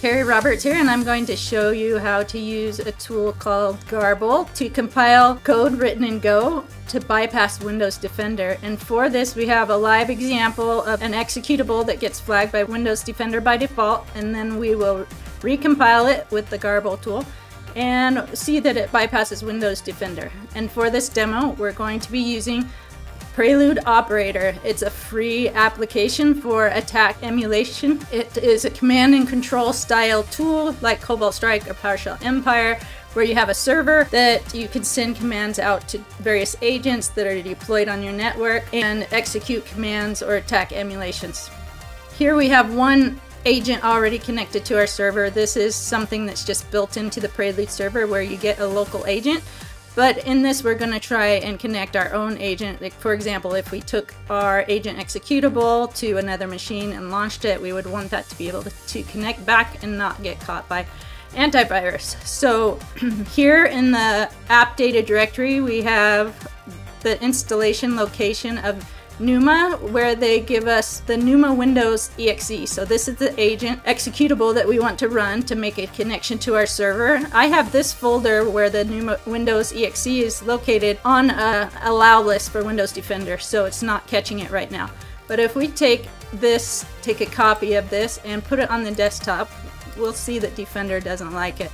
Carrie Roberts here, and I'm going to show you how to use a tool called Garble to compile code written in Go to bypass Windows Defender. And for this, we have a live example of an executable that gets flagged by Windows Defender by default, and then we will recompile it with the Garble tool and see that it bypasses Windows Defender. And for this demo, we're going to be using Prelude Operator. It's a free application for attack emulation. It is a command and control style tool like Cobalt Strike or PowerShell Empire, where you have a server that you can send commands out to various agents that are deployed on your network and execute commands or attack emulations. Here we have one agent already connected to our server. This is something that's just built into the Prelude server where you get a local agent. But in this, we're going to try and connect our own agent. Like, for example, if we took our agent executable to another machine and launched it, we would want that to be able to connect back and not get caught by antivirus. So here in the AppData directory, we have the installation location of Pneuma, where they give us the Pneuma Windows exe. So this is the agent executable that we want to run to make a connection to our server. I have this folder where the Pneuma Windows exe is located on a allow list for Windows Defender, so it's not catching it right now. But if we take a copy of this and put it on the desktop, we'll see that Defender doesn't like it.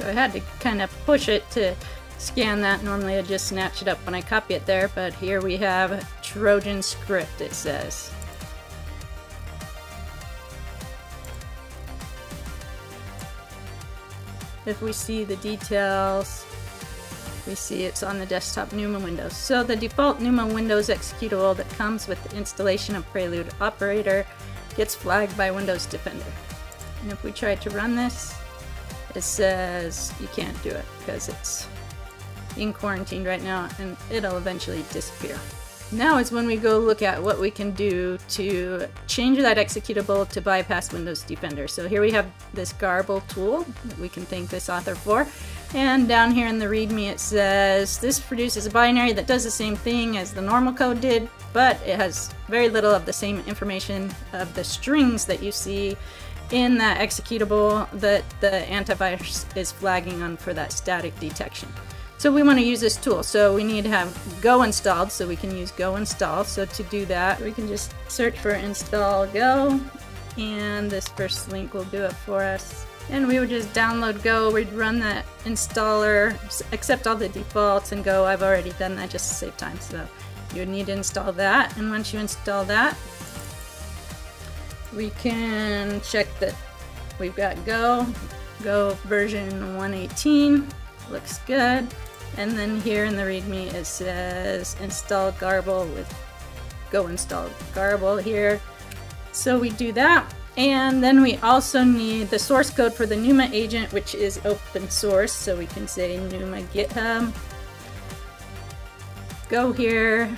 So I had to kind of push it to scan that. Normally I just snatch it up when I copy it there, but here we have Trojan script, it says. If we see the details, we see it's on the desktop Pneuma Windows. So the default Pneuma Windows executable that comes with the installation of Prelude Operator gets flagged by Windows Defender. And if we try to run this, it says you can't do it because it's in quarantine right now, and it'll eventually disappear. Now is when we go look at what we can do to change that executable to bypass Windows Defender. So here we have this Garble tool that we can thank this author for. And down here in the README it says this produces a binary that does the same thing as the normal code did, but it has very little of the same information of the strings that you see in that executable that the antivirus is flagging on for that static detection. So we want to use this tool. So we need to have Go installed, so we can use Go install. So to do that, we can just search for install Go, and this first link will do it for us. And we would just download Go, we'd run that installer, accept all the defaults, and Go. I've already done that just to save time, so you would need to install that. And once you install that, we can check that we've got Go version 1.18, looks good. And then here in the README it says install Garble with Go install Garble here. So we do that, and then we also need the source code for the Pneuma agent, which is open source, so we can say Pneuma GitHub. Go here,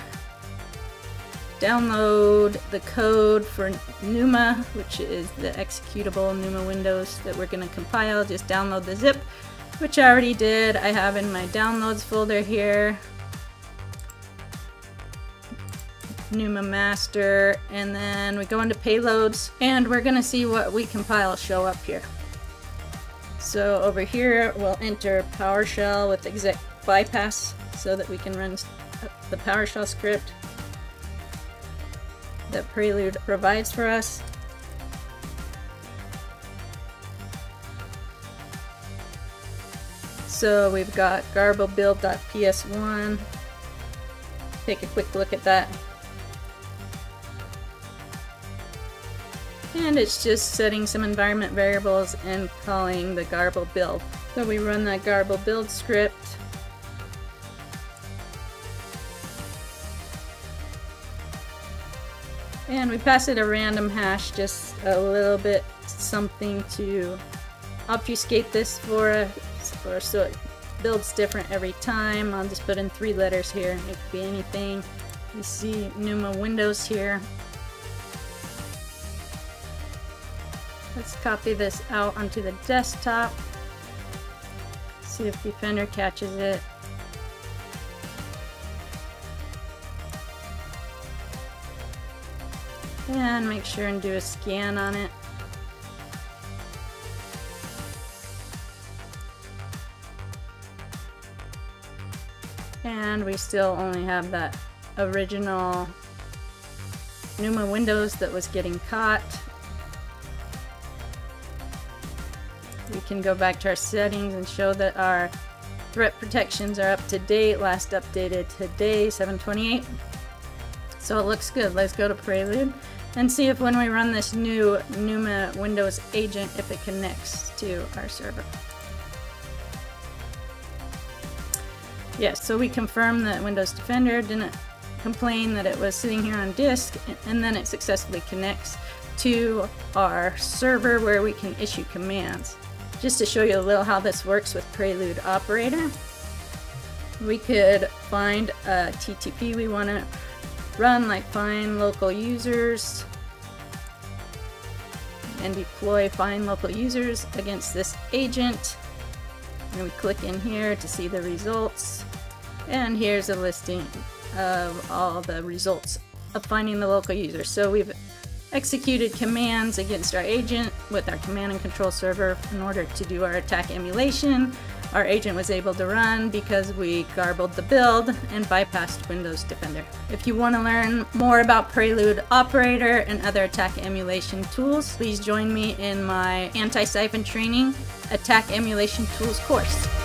download the code for Pneuma, which is the executable Pneuma Windows that we're going to compile. Just download the zip, which I already did. I have in my downloads folder here, Pneuma master, and then we go into payloads, and we're going to see what we compile show up here. So over here we'll enter PowerShell with exec bypass so that we can run the PowerShell script that Prelude provides for us. So we've got Garble build.ps1. Take a quick look at that. And it's just setting some environment variables and calling the Garble build. So we run that Garble build script. And we pass it a random hash, just a little bit something to obfuscate this for us, or so it builds different every time. I'll just put in 3 letters here. It could be anything. We see Pneuma Windows here. Let's copy this out onto the desktop. See if Defender catches it. and make sure and do a scan on it. And we still only have that original Pneuma Windows that was getting caught. We can go back to our settings and show that our threat protections are up to date, last updated today, 7/28. So it looks good. Let's go to Prelude and see if when we run this new Pneuma Windows agent, if it connects to our server. Yes, so we confirmed that Windows Defender didn't complain that it was sitting here on disk, and then it successfully connects to our server where we can issue commands. Just to show you a little how this works with Prelude Operator, we could find a TTP we want to run, like find local users, and deploy find local users against this agent. And we click in here to see the results. And here's a listing of all the results of finding the local user. So we've executed commands against our agent with our command and control server in order to do our attack emulation. Our agent was able to run because we garbled the build and bypassed Windows Defender. If you want to learn more about Prelude Operator and other attack emulation tools, please join me in my Antisyphon Training Attack Emulation Tools course.